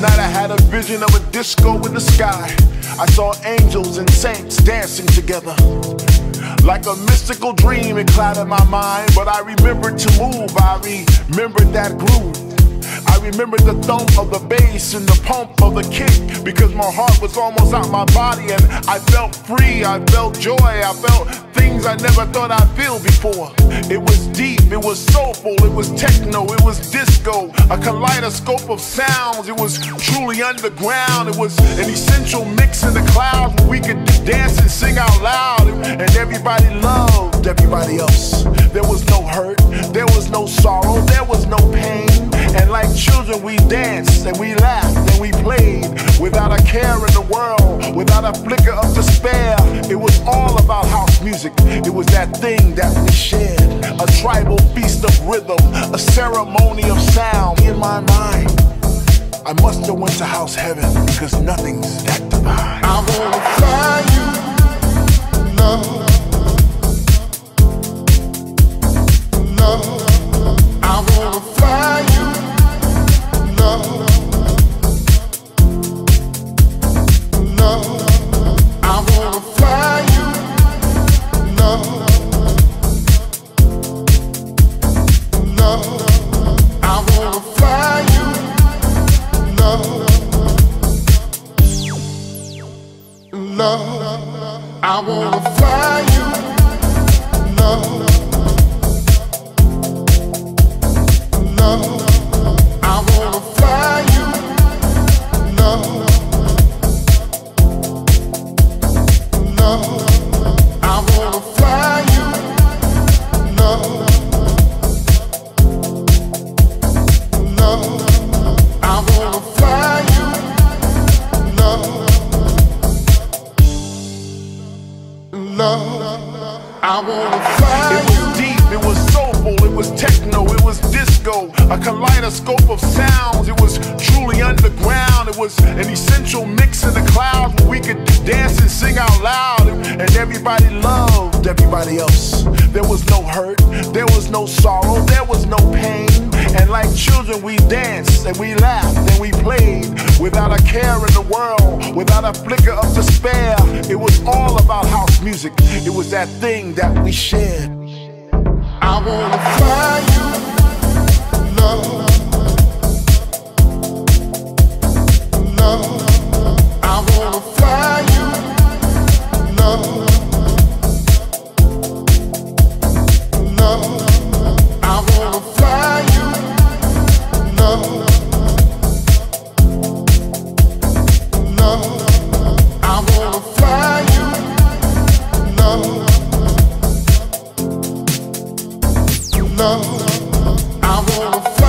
night I had a vision of a disco in the sky. I saw angels and saints dancing together. Like a mystical dream, it clouded my mind, but I remembered to move, I remembered that groove. I remembered the thump of the bass and the pump of the kick, because my heart was almost out my body and I felt free, I felt joy, I felt things I never thought I'd feel before. It was deep, it was soulful, it was techno, it was disco, a kaleidoscope of sounds. It was truly underground, it was an essential mix in the clouds where we could dance and sing out loud, and everybody loved everybody else. There was no hurt, there was no sorrow, there was no pain. And like children, we danced and we laughed and we played without a care in the world, without a flicker of despair. It was all about house music. It was that thing that we shared, a tribal feast of rhythm, a ceremony of sound. In my mind, I must have went to house heaven, because nothing's that divine. I wanna find you, love, love. I wanna find you, love, I wanna fly you, love, love. I wanna fly. It was deep, it was soulful, it was techno, it was disco, a kaleidoscope of sounds. It was truly underground, it was an essential mix in the clouds where we could dance and sing out loud, and everybody loved everybody else. There was no hurt, there was no sorrow, there was no pain. And like children, we danced and we laughed and we played without a care in the world, without a flicker of despair. It was all about house music. It was that thing that we shared. I wanna find you, love, love. I wanna find you, love. Love, I wanna